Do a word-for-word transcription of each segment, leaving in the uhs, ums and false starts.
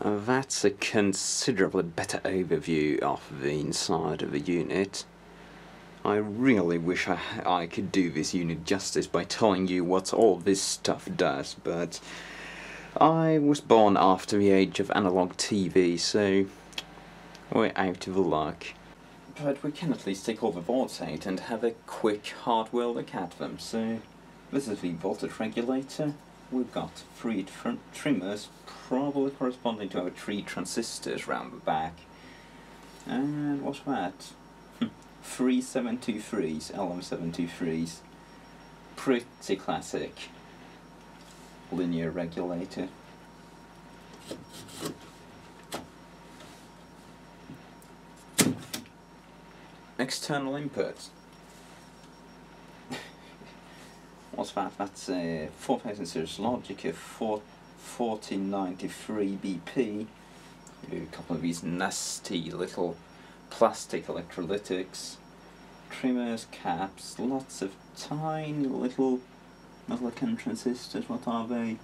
That's a considerably better overview of the inside of the unit. I really wish I, I could do this unit justice by telling you what all this stuff does, but I was born after the age of analog T V, so we're out of luck. But we can at least take all the volts out and have a quick hardware look at them, so this is the voltage regulator. We've got three tr trimmers, probably corresponding to our three transistors round the back. And what's that? Three seven two threes, L M seven two threes. Pretty classic. Linear regulator. External input. What's that? That's a four thousand series logic, a fourteen ninety-three B P, a couple of these nasty little plastic electrolytics, trimmers, caps, lots of tiny little metal-looking transistors. What are they?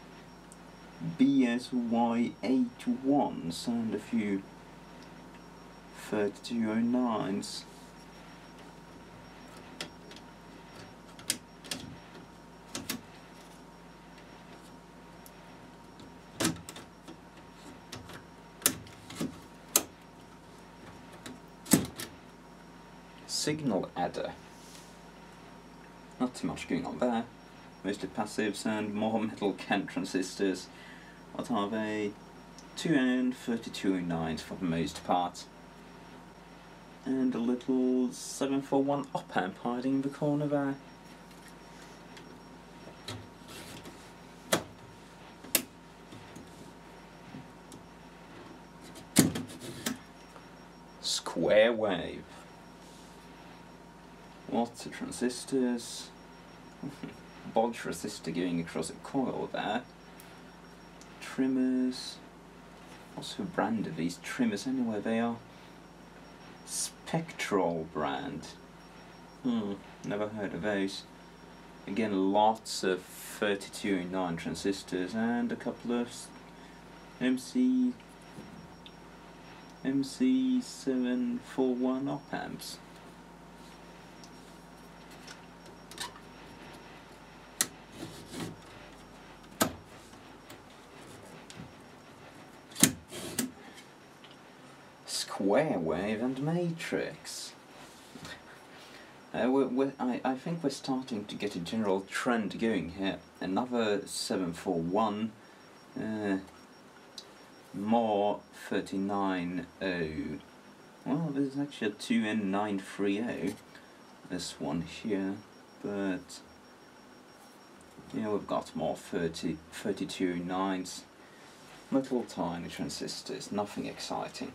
B S Y eighty-ones and a few thirty-two oh nines. Signal adder. Not too much going on there. Mostly passives and more metal can transistors. What are they? two N thirty-two oh nines for the most part. And a little seven forty-one op-amp hiding in the corner there. Square wave. Lots of transistors, bulge resistor going across a coil there, trimmers. What's the brand of these trimmers anyway? They are Spectral brand. Hmm, never heard of those. Again, lots of thirty-two oh nine transistors and a couple of M C seven forty-one op amps. Square wave and matrix. Uh, we're, we're, I, I think we're starting to get a general trend going here. Another seven forty-one, uh, more thirty-nine oh. Well, there's actually a two N nine thirty, this one here, but yeah, we've got more thirty, thirty-two oh nines. Little tiny transistors, nothing exciting.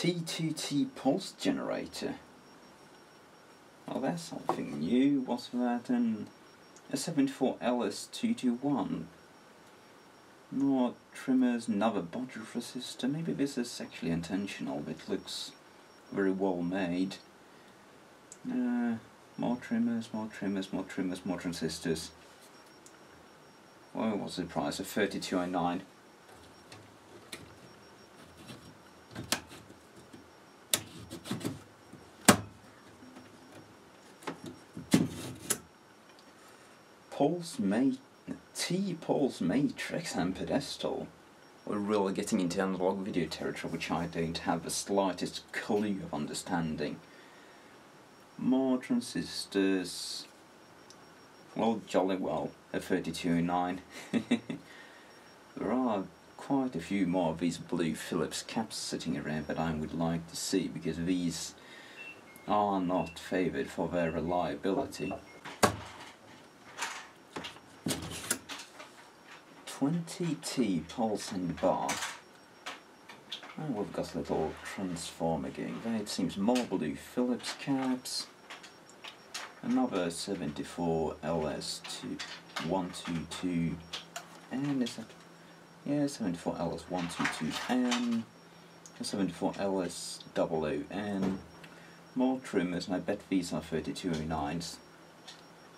T two T pulse generator. Well, that's something new. What's that? And a seventy-four L S two twenty-one. More trimmers, another bulge resistor. Maybe this is actually intentional, but it looks very well made. Uh, more trimmers, more trimmers, more trimmers, more transistors. Well, what's the price of thirty-two oh nine? Pulse ma T-pulse matrix and pedestal. We're really getting into analog video territory, which I don't have the slightest clue of understanding. More transistors. Well, jolly well, a thirty-two oh nine. There are quite a few more of these blue Philips caps sitting around that I would like to see, because these are not favoured for their reliability. twenty T pulse and bar. And we've got a little transformer going there. It seems more blue Philips caps. Another seventy-four L S one twenty-two N. Is that? Yeah, seventy-four L S one twenty-two N. seventy-four L S double oh N. More trimmers, and I bet these are thirty-two oh nines.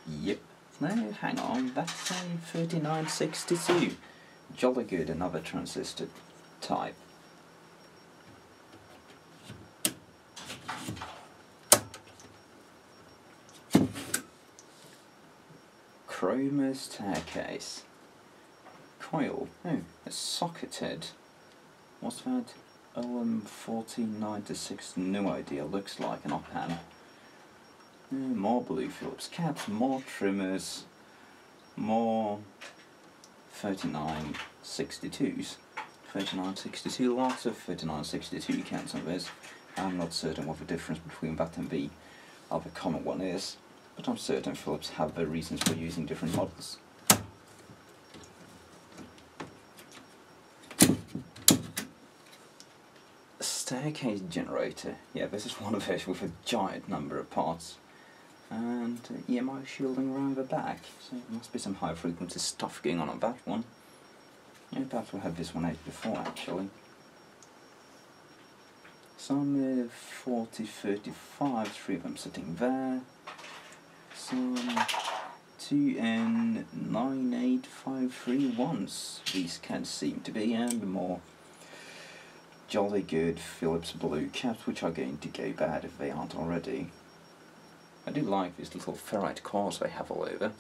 Yep. No, hang on, that's a thirty-nine sixty-two. Jolly good, another transistor type. Chroma staircase. Coil. Oh, it's socketed. What's that? L M fourteen ninety-six, no idea, looks like an op-amp. Mm, more blue Philips caps, more trimmers, more thirty-nine sixty-twos. thirty-nine sixty-two, lots of thirty-nine sixty-two counts on this. I'm not certain what the difference between that and the other common one is, but I'm certain Philips have their reasons for using different models. Staircase generator. Yeah, this is one of those with a giant number of parts. And uh, E M I shielding around the back. So there must be some high frequency stuff going on on that one. Yeah, perhaps we'll have this one out before actually. Some uh, forty thirty-five, three of them sitting there. Some two N nine eight five three ones, these can seem to be, and more. Jolly good Philips blue caps, which are going to go bad if they aren't already. I do like these little ferrite cores they have all over.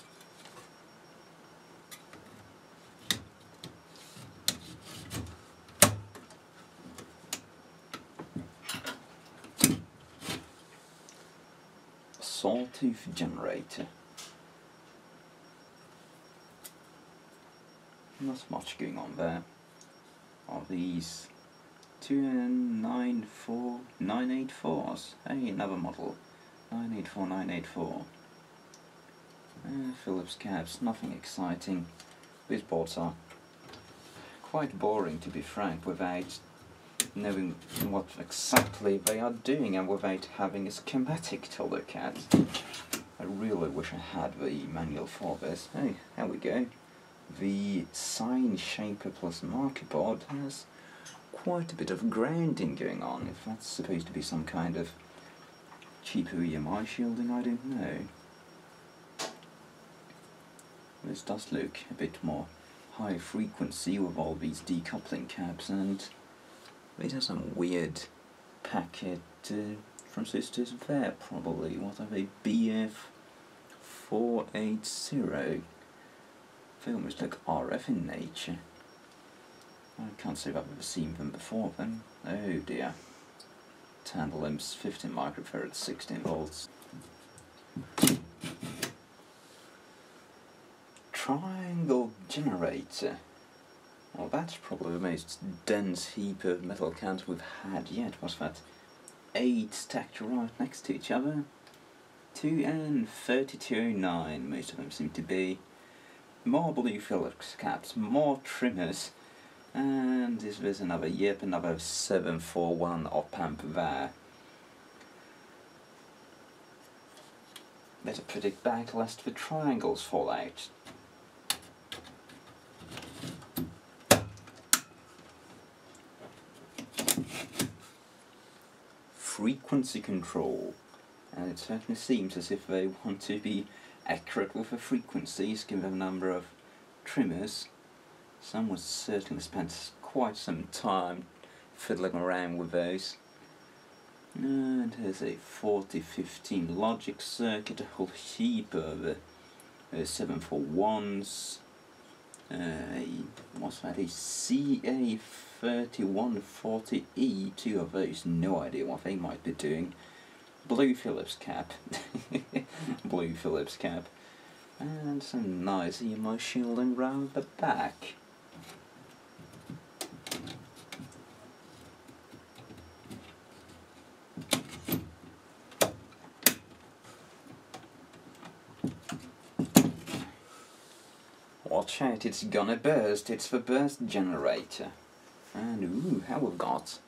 Sawtooth generator. Not much going on there. Are these two N nine four nine eight fours. Hey, another model. nine eight four nine eight four. Uh, Philips caps, nothing exciting. These boards are quite boring, to be frank, without knowing what exactly they are doing and without having a schematic to look at. I really wish I had the manual for this. Hey, there we go. The sign shaper plus marker board has quite a bit of grounding going on. If that's supposed to be some kind of cheapo E M I shielding, I don't know. This does look a bit more high frequency with all these decoupling caps, and it has some weird packet uh, transistors there probably. What are they? B F four eighty. They almost look R F in nature. I can't say that we've seen them before then. Oh dear. Tantalum's fifteen microfarads, sixteen volts. Triangle generator. Well, that's probably the most dense heap of metal cans we've had yet. What's that? Eight stacked right next to each other. two N thirty-two oh nine, most of them seem to be. More blue Philips caps, more trimmers. And is this another? Yep, another seven forty-one op-amp there. Better predict back lest the triangles fall out. Frequency control. And it certainly seems as if they want to be accurate with the frequencies, given the number of trimmers. Someone certainly spent quite some time fiddling around with those. And here's a forty fifteen logic circuit, a whole heap of uh, seven forty-ones. Uh, what's that? A C A thirty-one forty E, two of those, no idea what they might be doing. Blue Philips cap. Blue Philips cap. And some nice E M I shielding round the back. Watch out, it's gonna burst, it's the burst generator. And ooh, how we've got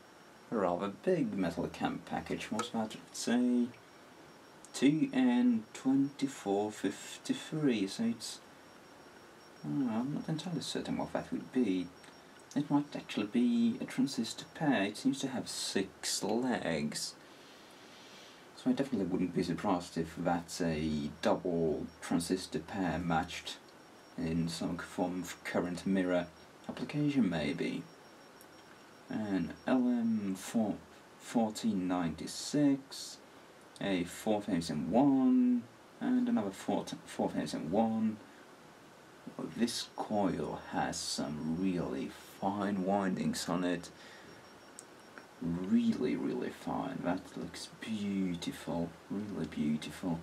a rather big metal cam package. What's that? It's a two N twenty-four fifty-three, so it's... Oh, I'm not entirely certain what that would be. It might actually be a transistor pair. It seems to have six legs. So I definitely wouldn't be surprised if that's a double transistor pair matched in some form of current mirror application maybe. And L M fourteen ninety-six, a four thousand one, and another four thousand one. Well, this coil has some really fine windings on it. Really, really fine. That looks beautiful. Really beautiful.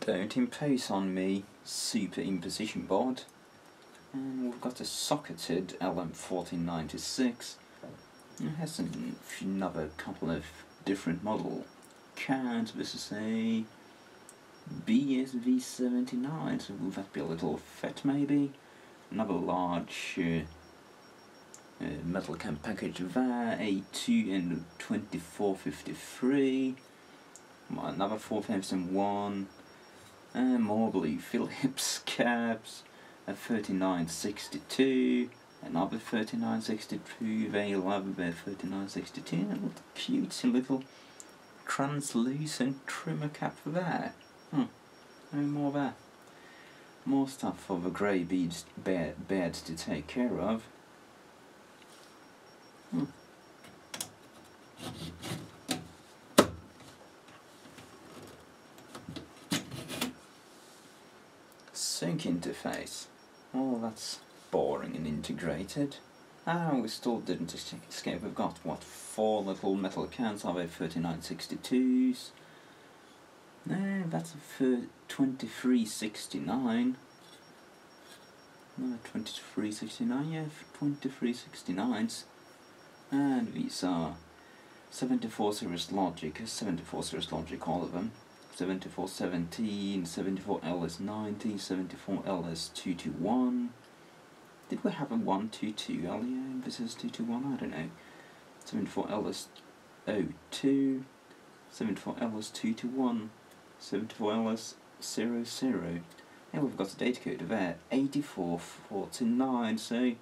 Don't impose on me, superimposition board. And we've got a socketed L M fourteen ninety-six. It has an, another couple of different model cards. This is a B S V seventy-nine, so will that be a little fat maybe? Another large uh, uh, metal cam package there, a two N twenty-four fifty-three, another four thousand one, and more blue Philips caps. A thirty-nine sixty-two, another thirty-nine sixty-two, they love their thirty-nine sixty-two, and a little cutesy little translucent trimmer cap there. Hmm, no more there. More stuff for the grey beads, bear, beards to take care of. Hmm. Sync interface. Oh, that's boring and integrated. Ah, we still didn't escape. We've got, what, four little metal cans. Are they thirty-nine sixty-twos? No, that's a twenty-three sixty-nine. No, twenty-three sixty-nine, yeah, twenty-three sixty-nines. And these are seventy-four series logic, seventy-four series logic, all of them. seventy-four seventeen, seventy-four L S ninety, seventy-four L S two twenty-one. Did we have a one twenty-two earlier? This is two twenty-one, I don't know. seventy-four L S zero two, seventy-four L S two twenty-one, seventy-four L S zero zero. Now we've got a data code there, eighty-four forty-nine, so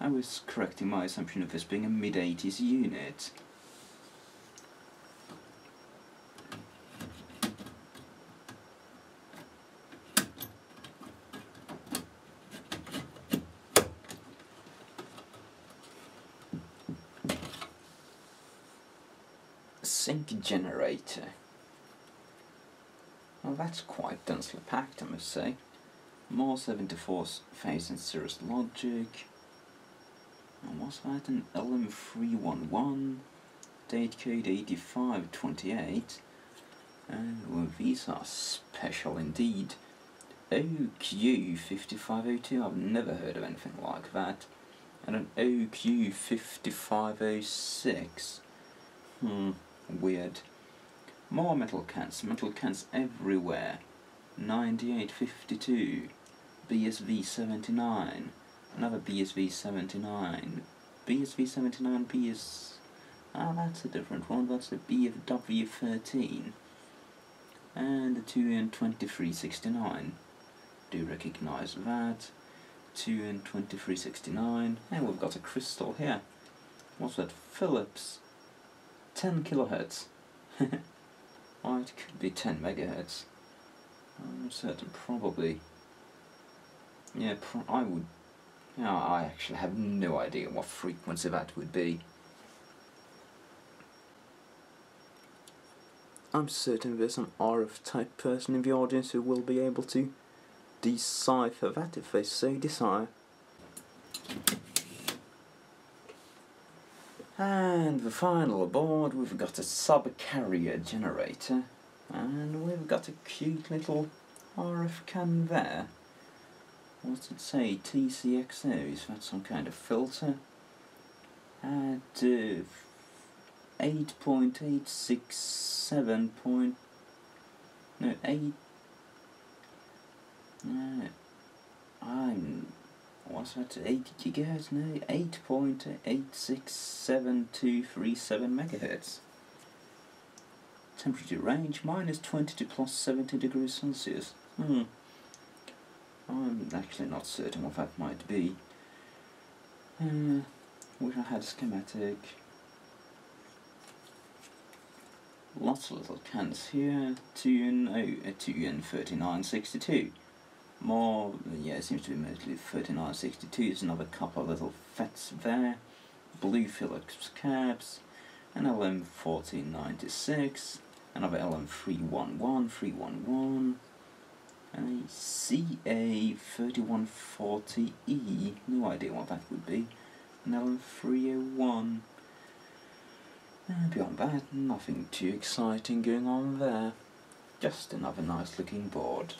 I was correcting my assumption of this being a mid eighties unit. Sync generator. Well, that's quite densely packed, I must say. More seventy-four thousand series logic. And what's that? An L M three eleven. Date code eighty-five twenty-eight. And well, these are special indeed. O Q five five zero two. I've never heard of anything like that. And an O Q five five zero six. Hmm. Weird. More metal cans, metal cans everywhere. ninety-eight fifty-two, B S V seventy-nine, another B S V seventy-nine, B S V seventy-nine, B S... Ah, that's a different one, that's the B F W thirteen. And the two N twenty-three sixty-nine. Do recognise that. two N twenty-three sixty-nine. And we've got a crystal here. What's that? Philips. ten kilohertz. Well, it could be ten megahertz. I'm certain, probably. Yeah, pro I would. Yeah, I actually have no idea what frequency that would be. I'm certain there's an R F type person in the audience who will be able to decipher that if they so desire. And the final board, we've got a sub-carrier generator, and we've got a cute little R F can there. What's it say? T C X O, is that some kind of filter? At uh, eight point eight six seven. Point, no, eight. No, I'm. What's that, eighty gigahertz? No, eight point eight six seven two three seven megahertz. temperature range minus twenty to plus seventy degrees Celsius. Hmm. I'm actually not certain what that might be. Uh, wish I had a schematic. Lots of little cans here. two N thirty-nine sixty-two. More, yeah, it seems to be mostly thirty-nine sixty-two. There's another couple of little fets there. Blue Philips cabs. An L M fourteen ninety-six. Another L M three eleven. A C A thirty-one forty E, no idea what that would be. An L M three oh one. And beyond that, nothing too exciting going on there. Just another nice looking board.